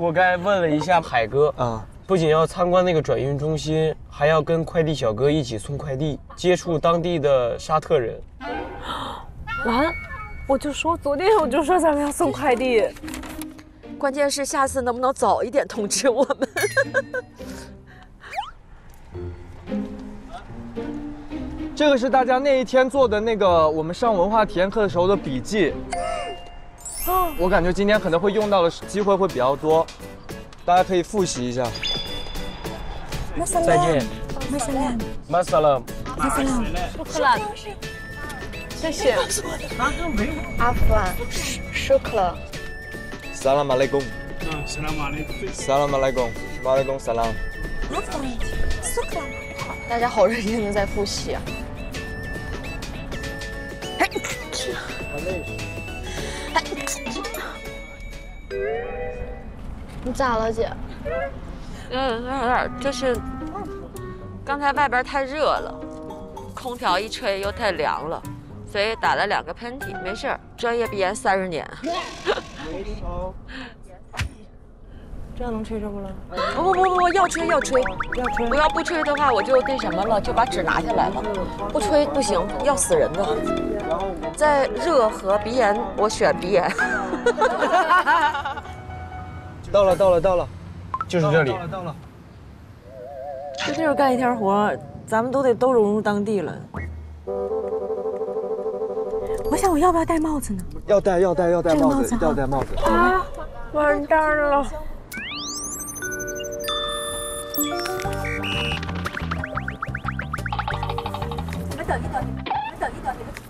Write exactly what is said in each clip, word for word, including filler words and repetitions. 我刚才问了一下海哥啊，不仅要参观那个转运中心，还要跟快递小哥一起送快递，接触当地的沙特人。完，我就说昨天我就说咱们要送快递，关键是下次能不能早一点通知我们。这个是大家那一天做的那个我们上文化体验课的时候的笔记，我感觉今天可能会用到的机会会比较多，大家可以复习一下。再见。Masalam。Masalam。舒克拉。谢谢。阿富汗。舒克拉。Salam alaikum。Salam alaikum。Salam alaikum。Walaikum salam。舒克拉。 大家好认真的在复习啊！你咋了，姐？嗯，有点就是刚才外边太热了，空调一吹又太凉了，所以打了两个喷嚏。没事儿，专业鼻炎三十年。这样能吹着不了？不不不不，要吹要吹要吹！我要不吹的话，我就那什么了，就把纸拿下来了。不吹不行，要死人的。在热和鼻炎，我选鼻炎。到了到了到了，就是这里。到了到了。在这儿干一天活，咱们都得都融入当地了。我想我要不要戴帽子呢？要戴要戴要戴帽子，要戴帽子。啊，完蛋了！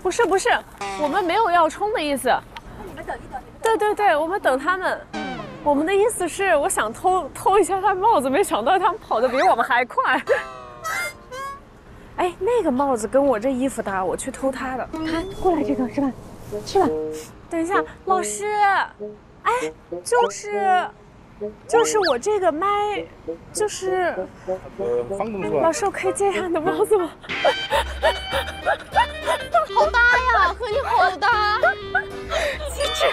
不是不是，我们没有要冲的意思。对对对，我们等他们。我们的意思是，我想偷偷一下他帽子，没想到他们跑得比我们还快。哎，那个帽子跟我这衣服搭，我去偷他的。他过来这个是吧？是吧？等一下，老师，哎，就是。 就是我这个麦，就是老师，我可以借一下你的帽子吗？好搭呀，和你好搭，机智。